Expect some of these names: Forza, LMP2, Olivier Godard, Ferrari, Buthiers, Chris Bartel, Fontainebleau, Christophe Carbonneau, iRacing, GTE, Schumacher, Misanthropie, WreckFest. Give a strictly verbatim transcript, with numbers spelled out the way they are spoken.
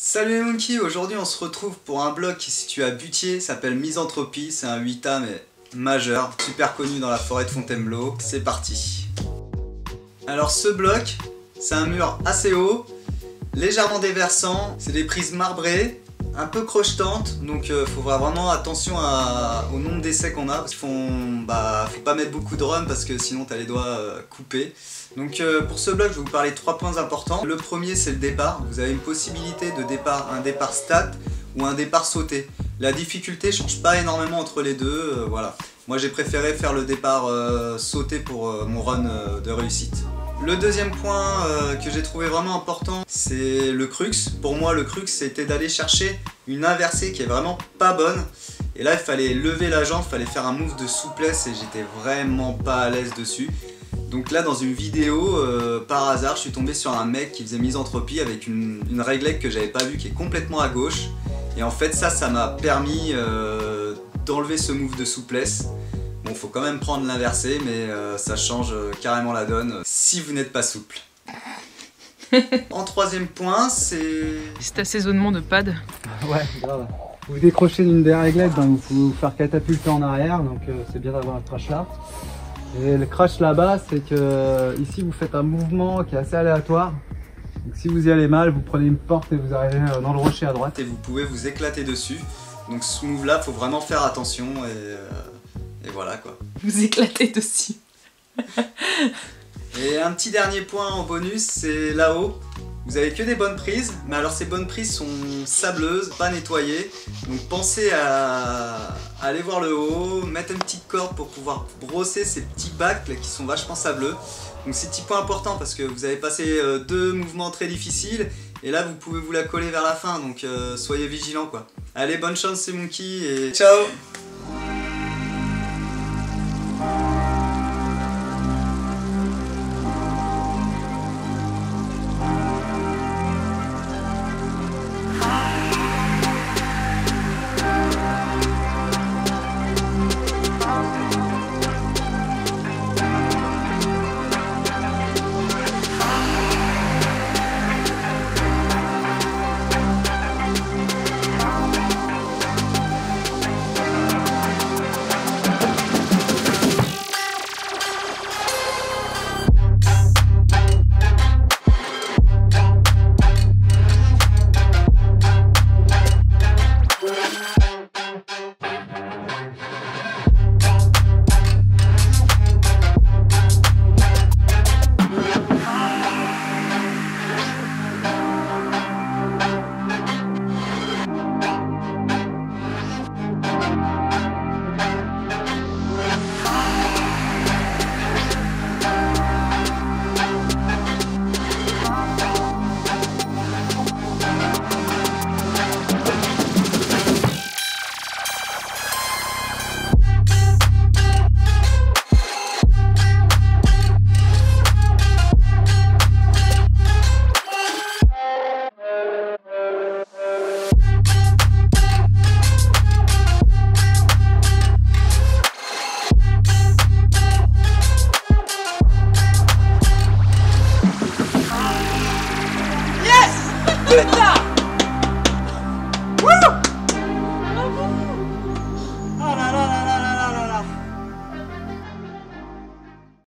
Salut les monkeys, aujourd'hui on se retrouve pour un blog qui est situé à Buthiers, s'appelle Misanthropie, c'est un huit A mais majeur, super connu dans la forêt de Fontainebleau. C'est parti. Alors ce bloc, c'est un mur assez haut, légèrement déversant, c'est des prises marbrées, un peu crochetantes, donc euh, faut faire vraiment attention à, au nombre d'essais qu'on a, parce qu'il faut, bah, faut pas mettre beaucoup de rhum parce que sinon t'as les doigts euh, coupés. Donc euh, pour ce blog je vais vous parler de trois points importants. Le premier c'est le départ, vous avez une possibilité de départ, un départ stat ou un départ sauté. La difficulté change pas énormément entre les deux, euh, voilà. Moi j'ai préféré faire le départ euh, sauté pour euh, mon run euh, de réussite. Le deuxième point euh, que j'ai trouvé vraiment important, c'est le crux. Pour moi, le crux, c'était d'aller chercher une inversée qui est vraiment pas bonne. Et là, il fallait lever la jambe, il fallait faire un move de souplesse et j'étais vraiment pas à l'aise dessus. Donc là, dans une vidéo, euh, par hasard, je suis tombé sur un mec qui faisait misanthropie avec une, une réglette que j'avais pas vue, qui est complètement à gauche. Et en fait, ça, ça m'a permis euh, d'enlever ce move de souplesse. Bon, faut quand même prendre l'inversé, mais euh, ça change euh, carrément la donne euh, si vous n'êtes pas souple. En troisième point, c'est... cet assaisonnement de pad. Ouais, grave. Vous décrochez d'une des réglettes, donc vous pouvez vous faire catapulter en arrière, donc euh, c'est bien d'avoir un crash là. Et le crash là-bas, c'est que ici vous faites un mouvement qui est assez aléatoire. Donc si vous y allez mal, vous prenez une porte et vous arrivez euh, dans le rocher à droite. Et vous pouvez vous éclater dessus. Donc ce move-là, faut vraiment faire attention et... Euh... Et voilà quoi. Vous éclatez dessus. Et un petit dernier point en bonus, c'est là-haut. Vous avez que des bonnes prises, mais alors ces bonnes prises sont sableuses, pas nettoyées. Donc pensez à aller voir le haut, mettre une petite corde pour pouvoir brosser ces petits bacs là, qui sont vachement sableux. Donc c'est un petit point important parce que vous avez passé deux mouvements très difficiles et là vous pouvez vous la coller vers la fin, donc euh, soyez vigilants quoi. Allez, bonne chance ces monkeys et ciao. Putain!